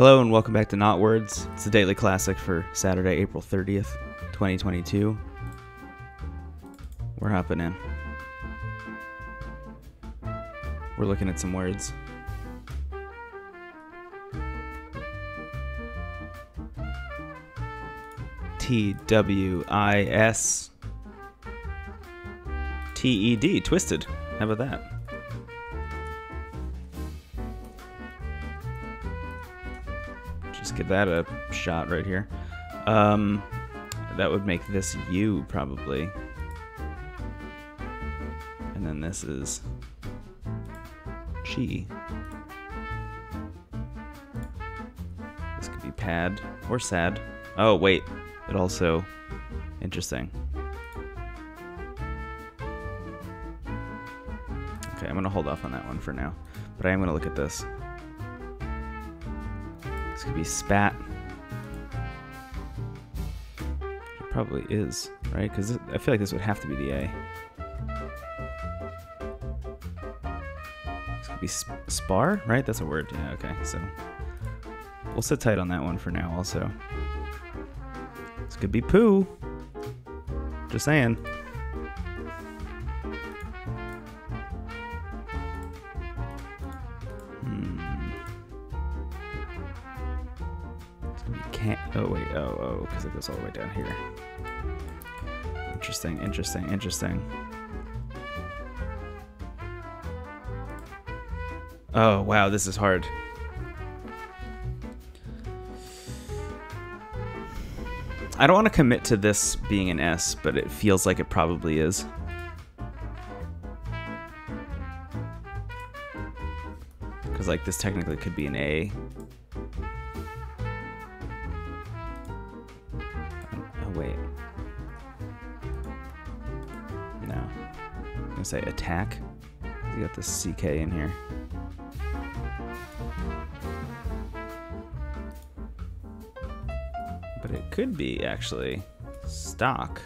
Hello and welcome back to Knotwords. It's the daily classic for Saturday, April 30th, 2022. We're hopping in. We're looking at some words. TWIS. TED, twisted. How about that? Just give that a shot right here. That would make this U probably. And then this is Chi. This could be pad or sad. Oh wait, but also interesting. Okay, I'm gonna hold off on that one for now, but I am gonna look at this. This could be spat. It probably is, right? Because I feel like this would have to be the A. This could be spar, right? That's a word. Yeah, okay. So we'll sit tight on that one for now also. This could be poo. Just saying. Oh wait, oh, because it goes all the way down here. Interesting, interesting, interesting. Oh wow, this is hard. I don't want to commit to this being an S, but it feels like it probably is. Because like this technically could be an A. Wait. No. I'm going to say attack. You got this CK in here. But it could be actually stock.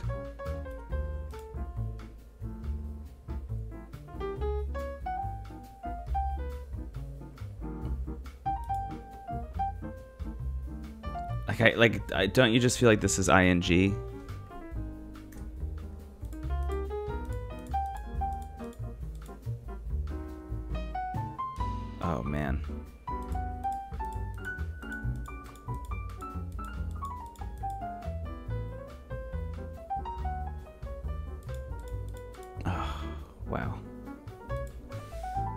Like, don't you just feel like this is ing? Oh man. Oh, wow.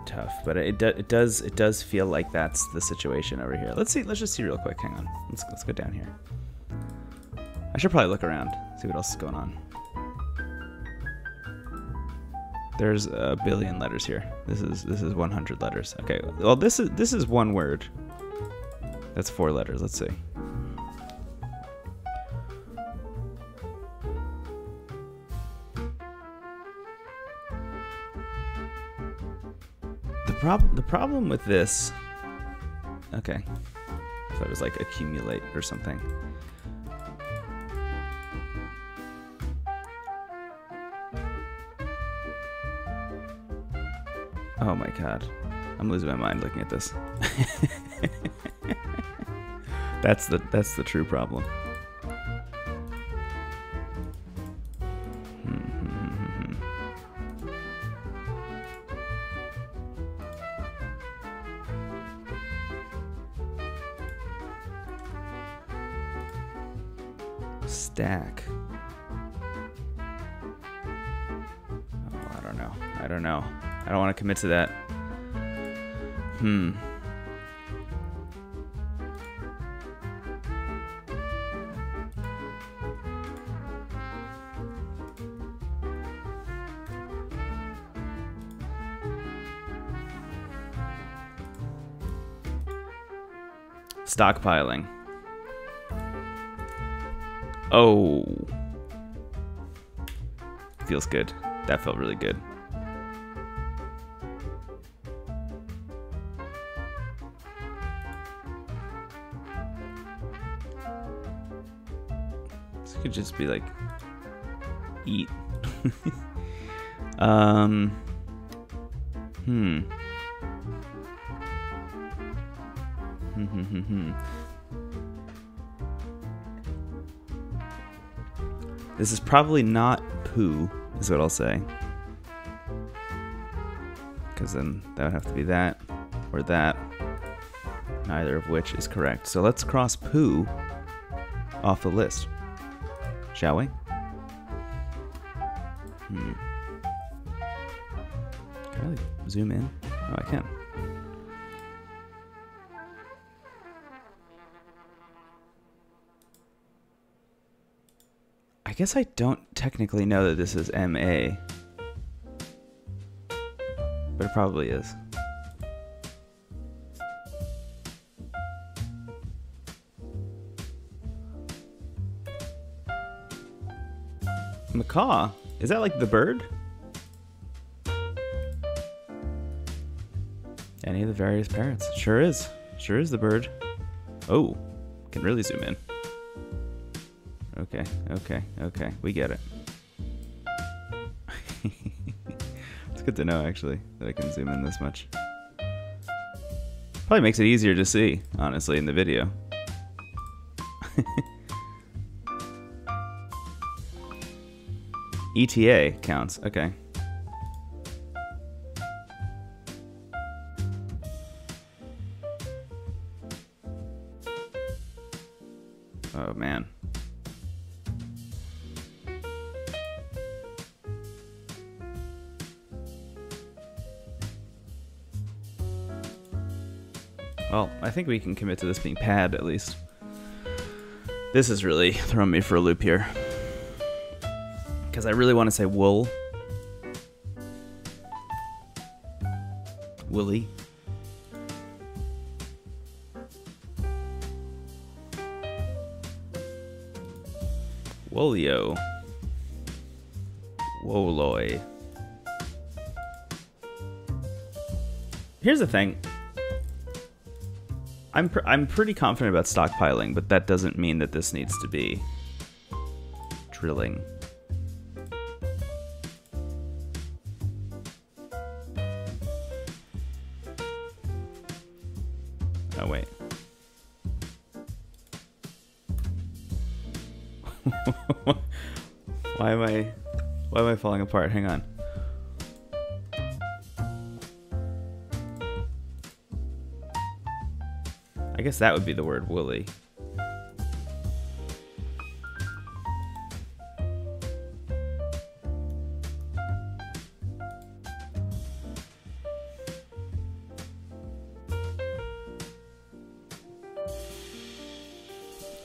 Tough, but it does feel like that's the situation over here. Let's just see real quick. Hang on, let's go down here. I should probably look around, see what else is going on. There's a billion letters here. This is 100 letters. Okay, well this is one word. That's four letters. Let's see. The problem with this, okay, so it was like accumulate or something. Oh my god, I'm losing my mind looking at this. That's the true problem. Stack. Oh, I don't know. I don't want to commit to that. Stockpiling. Oh, feels good. That felt really good. This could just be like eat. This is probably not poo, is what I'll say. Because then that would have to be that or that. Neither of which is correct. So let's cross poo off the list, shall we? Can I really zoom in? Oh, I can. I guess I don't technically know that this is MA, but it probably is. Macaw? Is that like the bird? Any of the various parents? Sure is. Sure is the bird. Oh, can really zoom in. Okay, okay, okay. We get it. It's good to know, actually, that I can zoom in this much. Probably makes it easier to see, honestly, in the video. ETA counts, okay. Oh man. Well, I think we can commit to this being pad at least. This is really throwing me for a loop here. Because I really want to say wool. Woolly. Woolio. Woloy. Here's the thing. I'm pretty confident about stockpiling, but that doesn't mean that this needs to be drilling. Oh, wait. Why am I falling apart? Hang on. I guess that would be the word, woolly.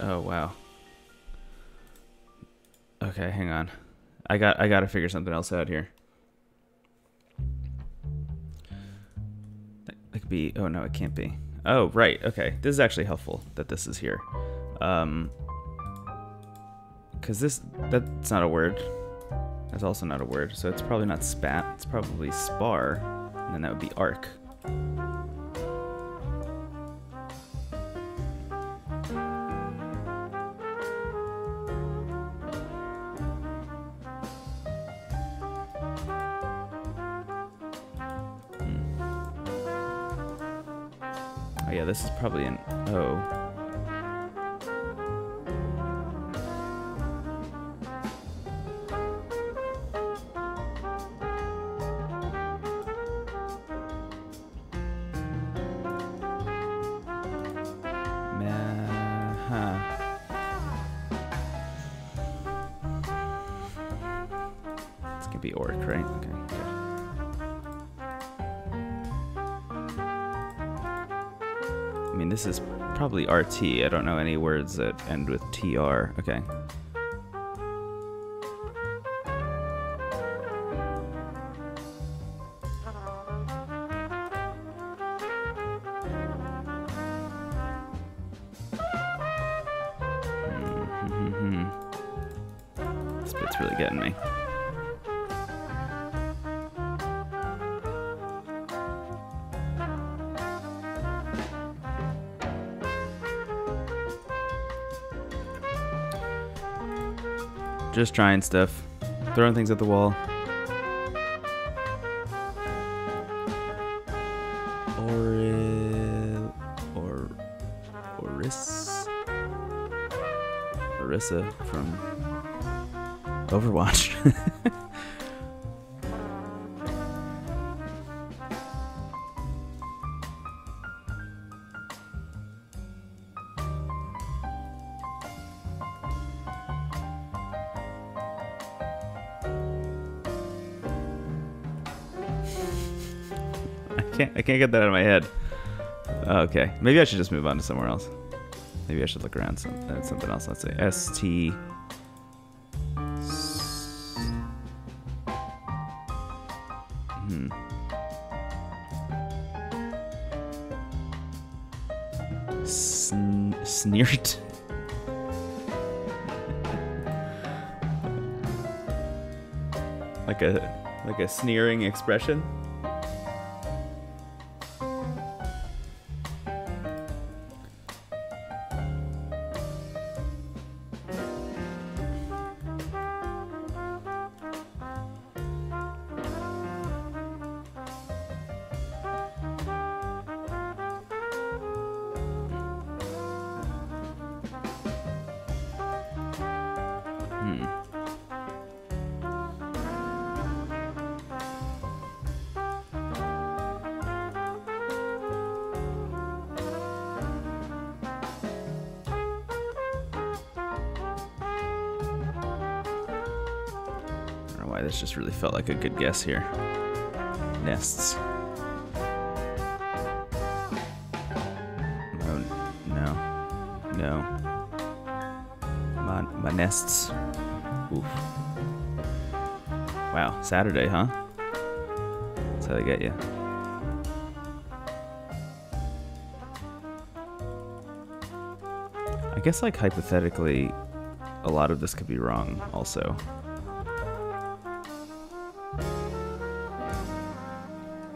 Oh wow. Okay, hang on. I got to figure something else out here. That could be. Oh no, it can't be. Oh right. Okay, this is actually helpful that this is here. 'Cause that's not a word. That's also not a word. So it's probably not spat. It's probably spar, and then that would be arc. Yeah, this is probably an O. It's gonna be orc, right? Okay, good. I mean, this is probably RT. I don't know any words that end with TR. Okay. This bit's really getting me. Just trying stuff, throwing things at the wall. Orisa from Overwatch. I can't get that out of my head. Okay, maybe I should just move on to somewhere else. Maybe I should look around at something else. Let's say ST. Sneert. like a sneering expression. This just really felt like a good guess here. Nests. No. My nests. Oof. Wow, Saturday, huh? That's how they get you. I guess, like, hypothetically, a lot of this could be wrong also.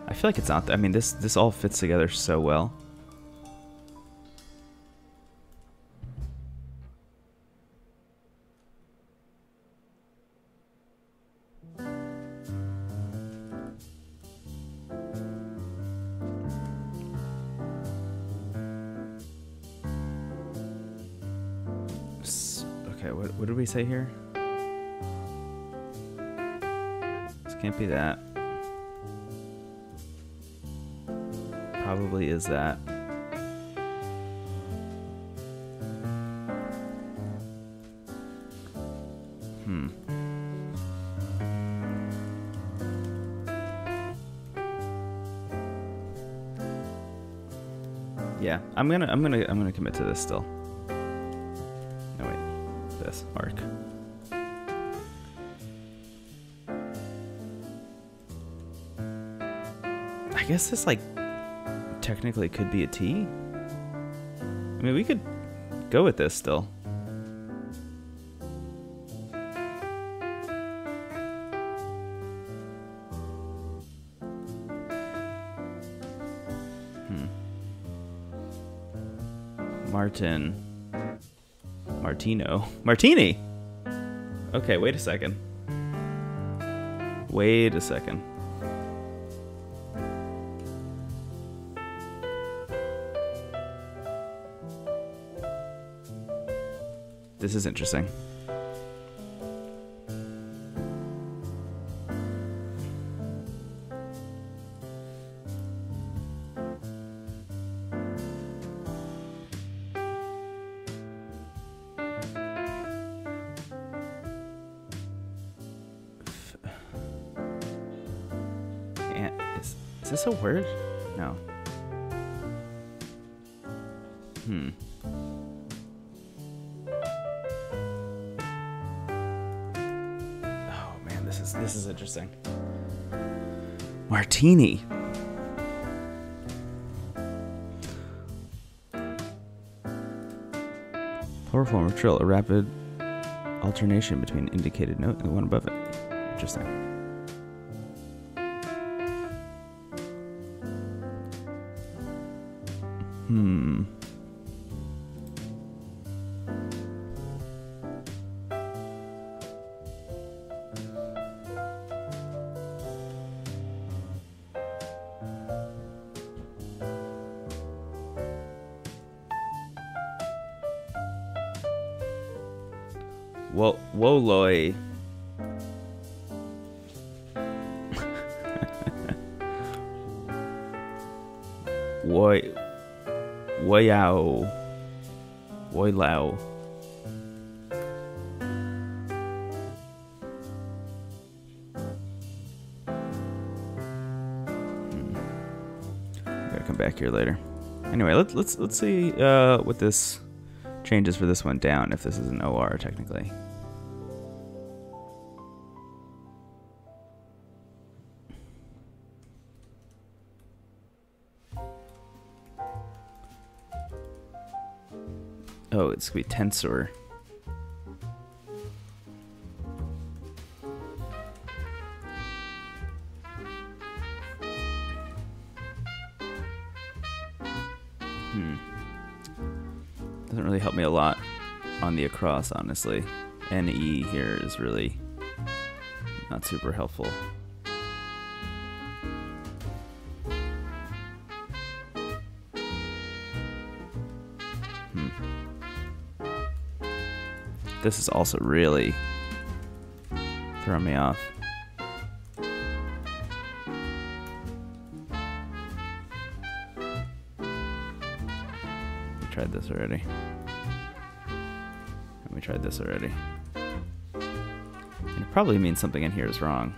I feel like it's not. I mean, this all fits together so well. Okay, what did we say here? This can't be that. Probably is that. Yeah, I'm gonna commit to this still. No wait, this arc. I guess this like. Technically could be a T. I mean, we could go with this still. Martini. Okay, wait a second. This is interesting. Is this a word? No. This is interesting. Martini. Plural form of trill, a rapid alternation between indicated note and the one above it. Interesting. Woloy. Woy. Woyow. Woylow. Gotta come back here later. Anyway, let's see what this changes for this one down, if this is an OR technically. Oh, it's gonna be tensor. Doesn't really help me a lot on the across, honestly. NE here is really not super helpful. This is also really throwing me off. We tried this already. And we tried this already. And it probably means something in here is wrong.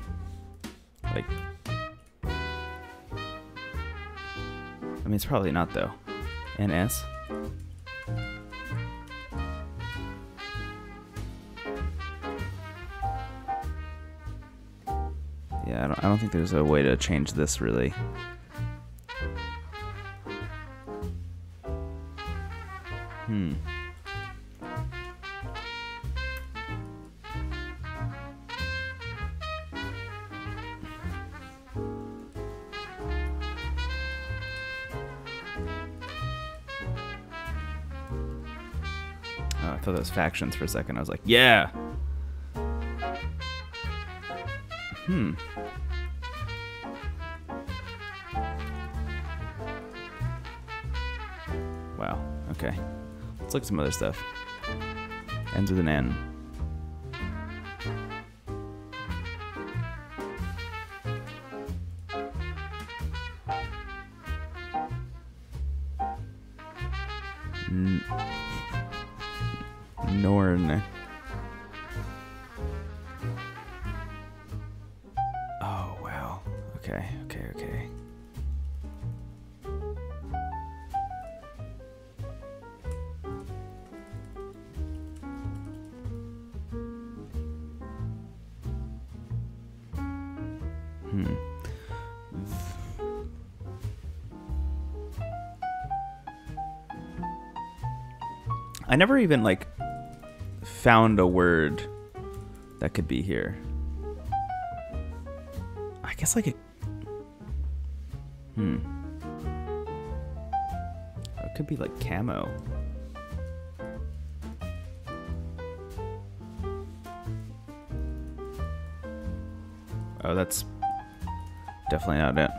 Like, I mean, it's probably not though. NS. Yeah, I don't think there's a way to change this, really. Oh, I thought that was factions for a second. I was like, yeah! Wow, okay. Let's look at some other stuff. Ends with an N. Norn. Okay. I never even, like, found a word that could be here. I guess, like, it could be like camo. Oh, that's definitely not it.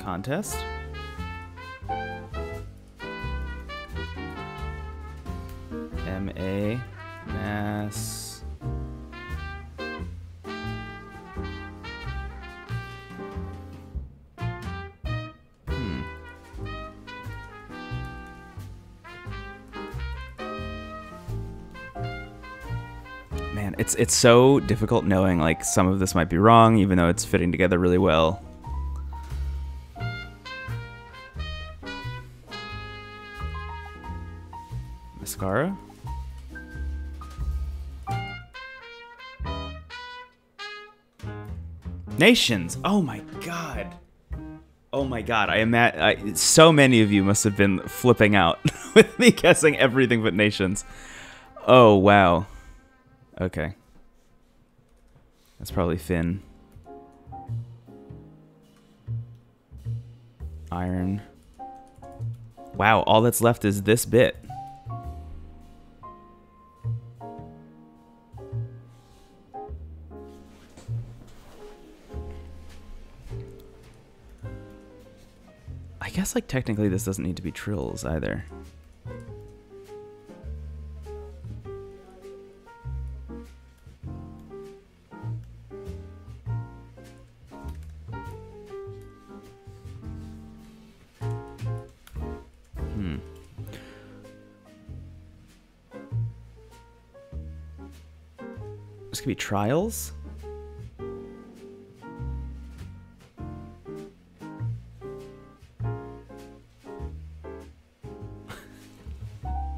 Contest? MA mass Man, it's so difficult knowing, like, some of this might be wrong even though it's fitting together really well. mascara. Nations! Oh my god! Oh my god, so many of you must have been flipping out with me guessing everything but nations. Oh wow. Okay. That's probably Finn. Iron. Wow, all that's left is this bit. I guess, like, technically this doesn't need to be trills either. This could be trials.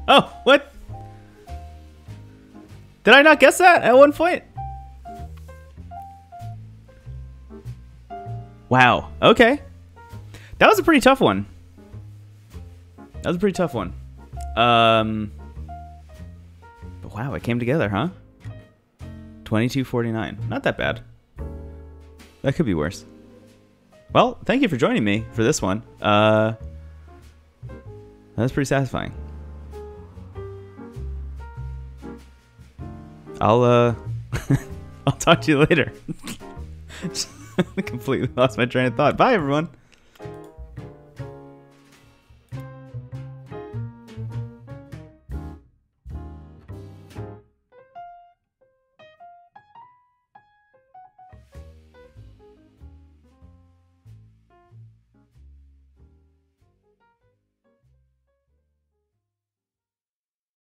Oh, what? Did I not guess that at one point? Wow. Okay. That was a pretty tough one. That was a pretty tough one. But wow, it came together, huh? 2249. Not that bad. That could be worse. Well, thank you for joining me for this one. That was pretty satisfying. I'll talk to you later. Completely lost my train of thought. Bye, everyone.